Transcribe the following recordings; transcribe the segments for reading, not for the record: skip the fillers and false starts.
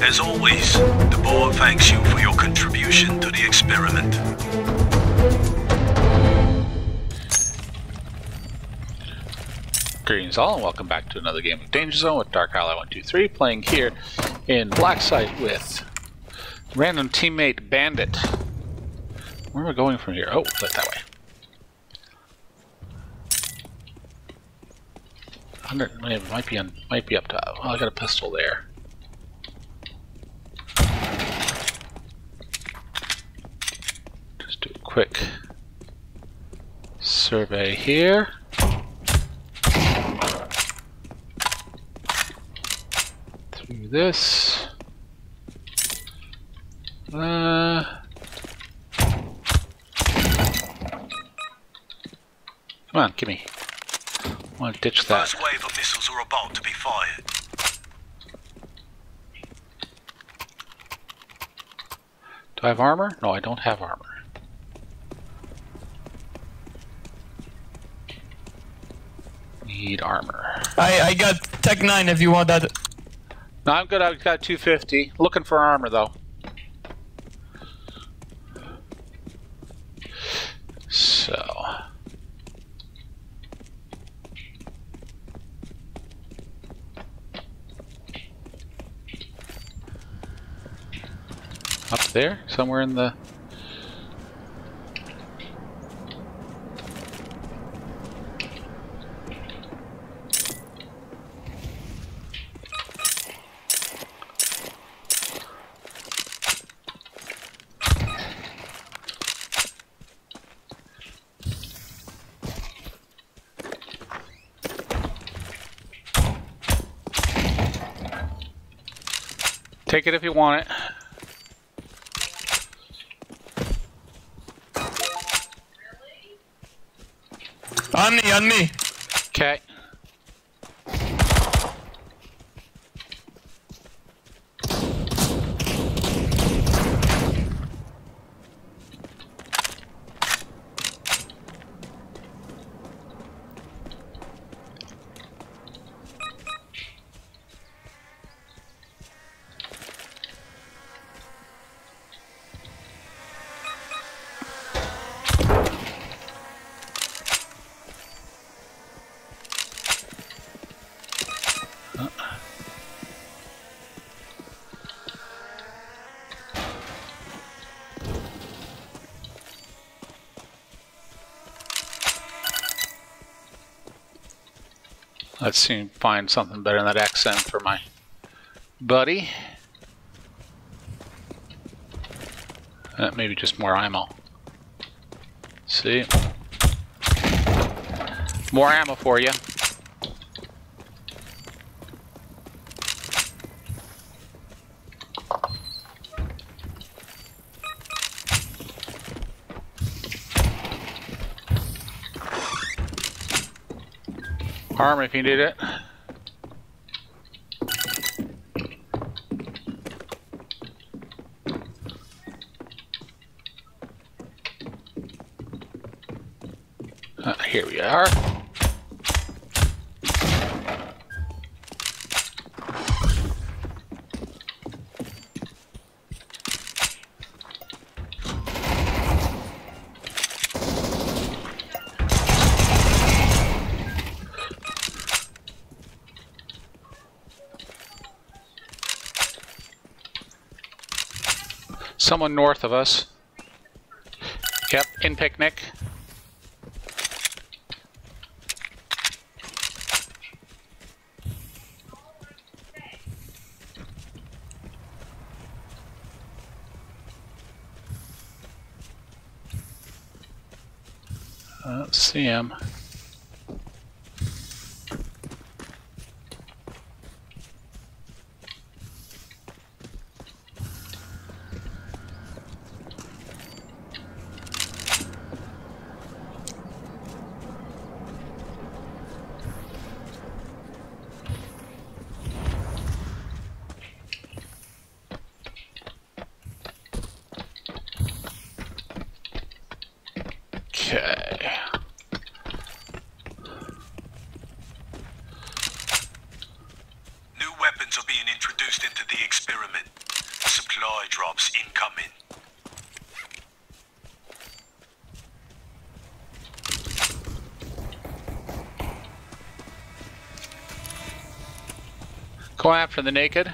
As always, the board thanks you for your contribution to the experiment. Greetings all, and welcome back to another game of Danger Zone with DarkAlly123, playing here in Blacksite with random teammate Bandit. Where am I going from here? Oh, that way. 100 might be up top. Oh, I got a pistol there. Just do a quick survey here. Through this. Come on, gimme. I want to ditch that. First wave of missiles are about to be fired. Do I have armor? No, I don't have armor. Need armor. I got Tech 9 if you want that. No, I'm good. I've got 250. Looking for armor though. Up there? Somewhere in the... Take it if you want it. On me, on me. Okay. Let's see if find something better than that accent for my buddy. Maybe just more ammo. See? More ammo for you. Arm if you need it. Here we are. Someone north of us. Yep, in picnic. I don't see him. Okay. New weapons are being introduced into the experiment. Supply drops incoming. Go after the naked.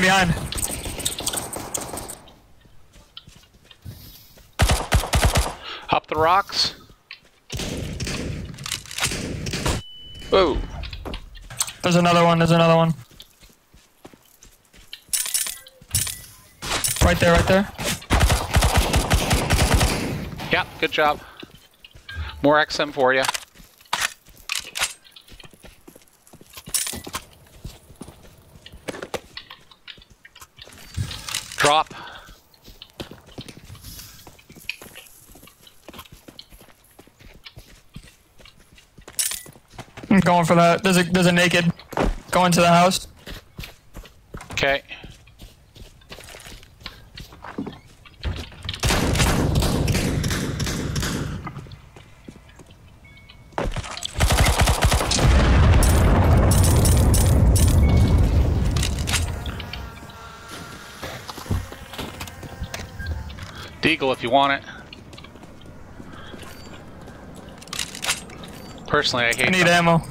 Behind. Up the rocks. Whoa. There's another one. Right there. Yep, good job. More XM for you. Drop. I'm going for that. There's a naked going to the house. Okay. Eagle if you want it. Personally, I hate it. I need ammo.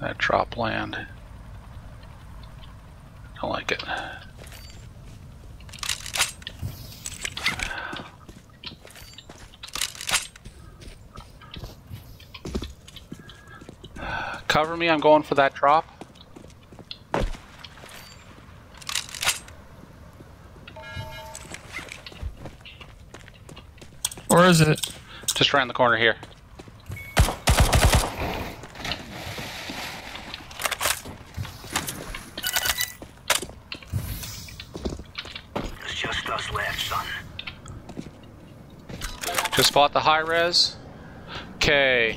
That drop land. I don't like it. Cover me, I'm going for that drop. Where is it? Just around the corner here. Just fought the high res. Okay.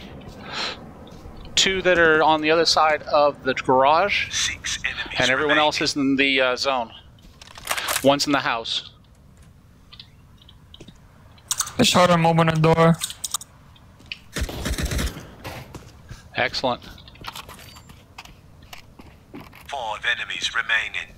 Two that are on the other side of the garage. Six enemies and everyone remaining. Else is in the zone. One's in the house. I shot him open the door. Excellent. Five enemies remaining.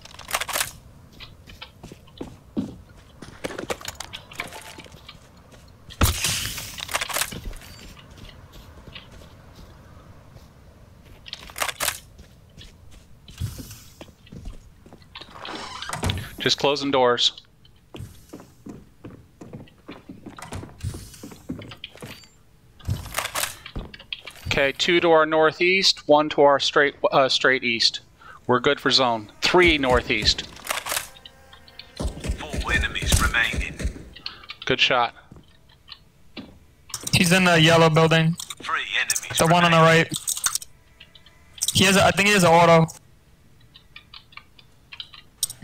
Just closing doors. Okay, two to our northeast, one to our straight east. We're good for zone. Three northeast. Four enemies remaining. Good shot. He's in the yellow building. Three enemies. The one remaining. On the right. He has. I think he has an auto.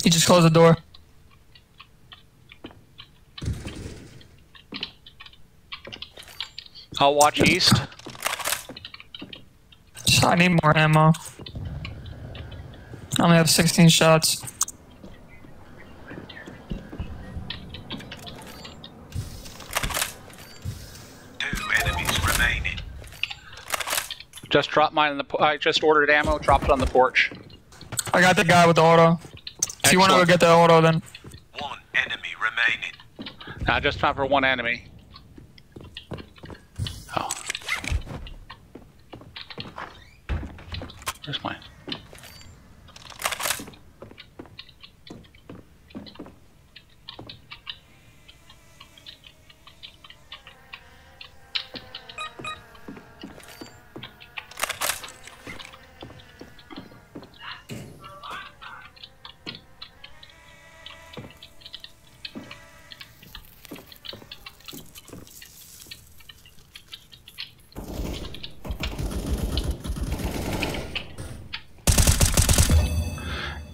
You just close the door. I'll watch east. I need more ammo. I only have 16 shots. Two enemies remaining. Just dropped mine in the. I just ordered ammo. Dropped it on the porch. I got the guy with the auto. If you want to go get the auto, then. One enemy remaining. Nah, just time for one enemy. Oh. this way.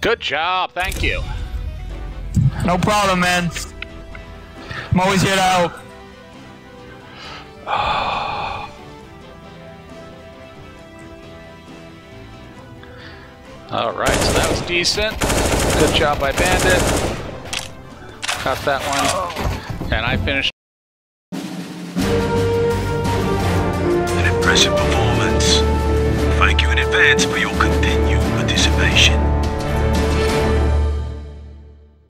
Good job, thank you. No problem, man. I'm always here to help. Alright, so that was decent. Good job by Bandit. Caught that one. And I finished. An impressive performance. Thank you in advance for your continued participation.